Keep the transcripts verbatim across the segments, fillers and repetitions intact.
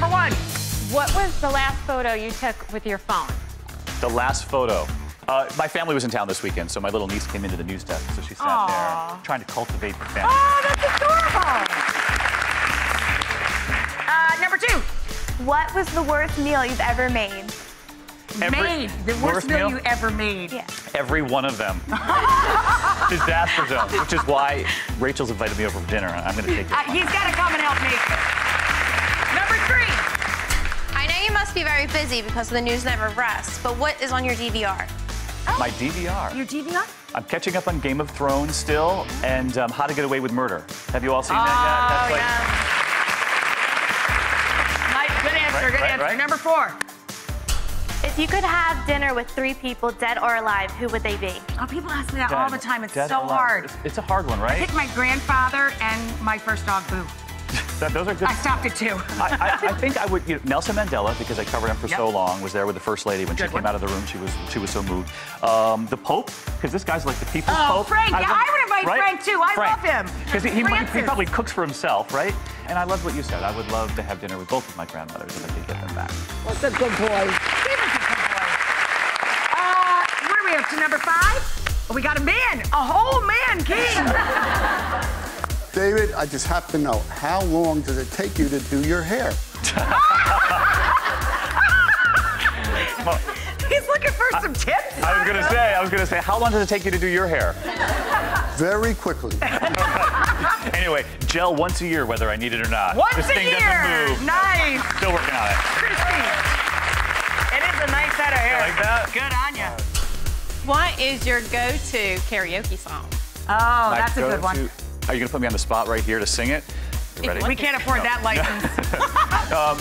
Number one, what was the last photo you took with your phone? The last photo. Uh, my family was in town this weekend, so my little niece came into the news desk, so she sat Aww. there trying to cultivate the family. Oh, that's adorable! Uh, number two, what was the worst meal you've ever made? Every, made. The worst, worst meal, meal you ever made. Yeah. Every one of them. Disaster zone, which is why Rachel's invited me over for dinner. I'm going to take it. Uh, he's got to come and help me. Number three. I know you must be very busy because the news never rests, but what is on your D V R? Oh. My D V R. Your D V R? I'm catching up on Game of Thrones still, and um, How to Get Away with Murder. Have you all seen oh, that yet? That's yeah. like... nice. Good answer. Right, good right, answer. Right? Number four. If you could have dinner with three people, dead or alive, who would they be? Oh, people ask me that dead, all the time. It's so hard. It's, it's a hard one, right? I picked my grandfather and my first dog, Boo. That, those are good. I stopped at two. I, I, I think I would, you know, Nelson Mandela, because I covered him for yep. so long, was there with the first lady when good she came one. out of the room. She was she was so moved. Um, the Pope, because this guy's like the people's oh, Pope. Oh, Frank. I yeah, love, I would invite right? Frank, too. I Frank. love him. Because he, he, he probably cooks for himself, right? And I love what you said. I would love to have dinner with both of my grandmothers if I could get them back. What's that good boy? To number five, we got a man, a whole man king. David, I just have to know, how long does it take you to do your hair? He's looking for I, some tips. I was gonna say, I was gonna say, how long does it take you to do your hair? Very quickly. Anyway, gel once a year, whether I need it or not. Once this a thing year. Doesn't move. Nice. Still working on it. Christy, it is a nice set of hair. You like that? Good on ya. Uh, What is your go-to karaoke song? Oh, My that's a good one. Are you going to put me on the spot right here to sing it? You ready? We can't afford no. that license. um,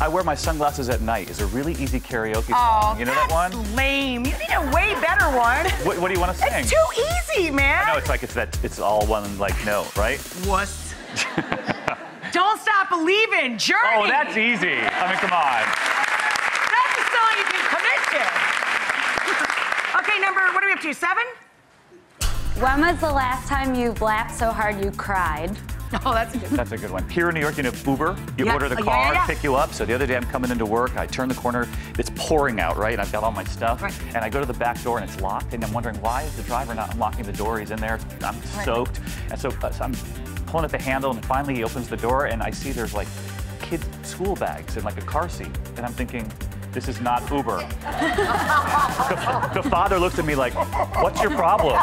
I Wear My Sunglasses at Night is a really easy karaoke song. Oh, you know that's that one? Lame. You need a way better one. What, what do you want to sing? It's too easy, man. I know, it's like it's that it's all one like no, right? Wuss. Don't Stop Believing, Journey. Oh, that's easy. I mean, come on. That's a song you can commission. Okay, number, what are we up to, seven? When was the last time you laughed so hard you cried? Oh, that's a good one. That's a good one. Here in New York, you know, Uber, you yes. order the oh, car, yeah, yeah. pick you up. So the other day I'm coming into work, I turn the corner, it's pouring out, right? And I've got all my stuff. Right. And I go to the back door and it's locked. And I'm wondering, why is the driver not unlocking the door? He's in there, I'm right. soaked. And so, uh, so I'm pulling at the handle and finally he opens the door and I see there's like kids' school bags and like a car seat. And I'm thinking, this is not Uber. The, the father looked at me like, what's your problem?